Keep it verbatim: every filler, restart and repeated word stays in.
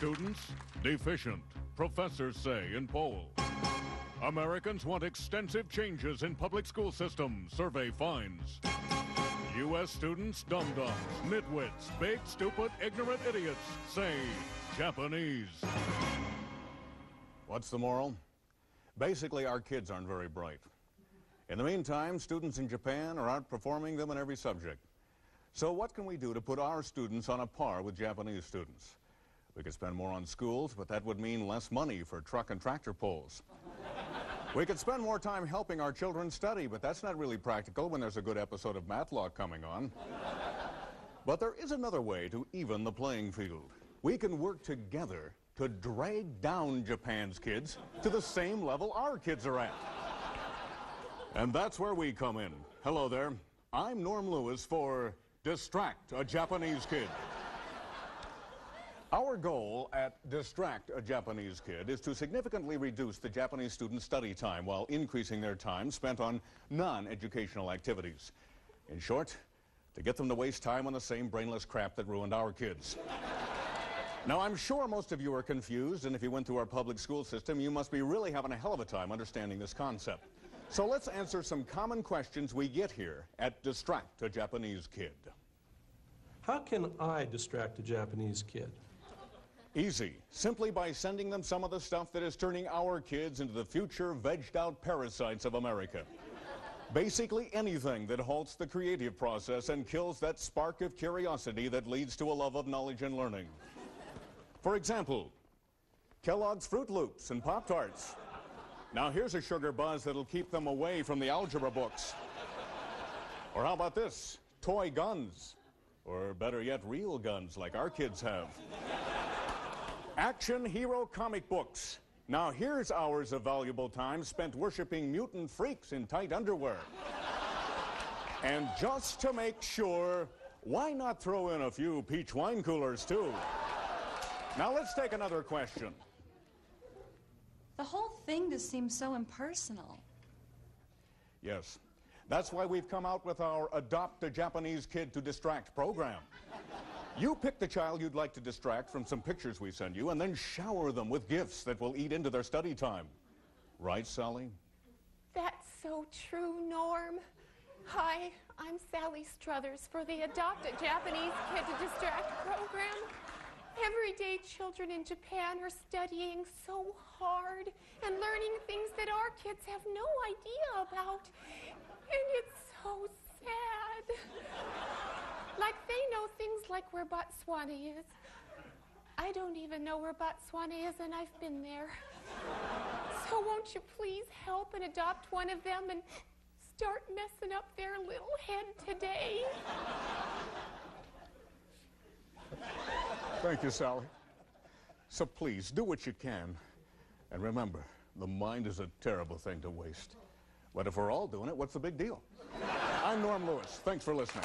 Students, deficient, professors say in poll. Americans want extensive changes in public school systems, survey finds. U S students, dum-dums, nitwits, big, stupid, ignorant idiots say Japanese. What's the moral? Basically, our kids aren't very bright. In the meantime, students in Japan are outperforming them in every subject. So what can we do to put our students on a par with Japanese students? We could spend more on schools, but that would mean less money for truck and tractor pulls. We could spend more time helping our children study, but that's not really practical when there's a good episode of Matlock coming on. But there is another way to even the playing field. We can work together to drag down Japan's kids to the same level our kids are at. And that's where we come in. Hello there. I'm Norm Lewis for Distract a Japanese Kid. Our goal at Distract a Japanese Kid is to significantly reduce the Japanese students' study time while increasing their time spent on non-educational activities. In short, to get them to waste time on the same brainless crap that ruined our kids. Now, I'm sure most of you are confused, and if you went through our public school system, you must be really having a hell of a time understanding this concept. So let's answer some common questions we get here at Distract a Japanese Kid. How can I distract a Japanese kid? Easy. Simply by sending them some of the stuff that is turning our kids into the future vegged-out parasites of America. Basically anything that halts the creative process and kills that spark of curiosity that leads to a love of knowledge and learning. For example, Kellogg's Fruit Loops and Pop-Tarts. Now here's a sugar buzz that'll keep them away from the algebra books. Or how about this? Toy guns. Or better yet, real guns like our kids have. Action hero comic books. Now here's hours of valuable time spent worshiping mutant freaks in tight underwear. And just to make sure, why not throw in a few peach wine coolers too? Now let's take another question. The whole thing just seems so impersonal. Yes. That's why we've come out with our Adopt-a-Japanese Kid to Distract program. You pick the child you'd like to distract from some pictures we send you and then shower them with gifts that will eat into their study time. Right, Sally? That's so true, Norm. Hi, I'm Sally Struthers for the Adopt-a-Japanese Kid to Distract program. Everyday children in Japan are studying so hard and learning things that our kids have no idea about. And it's so sad. Like, they know things like where Botswana is. I don't even know where Botswana is, and I've been there. So won't you please help and adopt one of them and start messing up their little head today? Thank you, Sally. So please, do what you can. And remember, the mind is a terrible thing to waste. But if we're all doing it, what's the big deal? I'm Norm Lewis. Thanks for listening.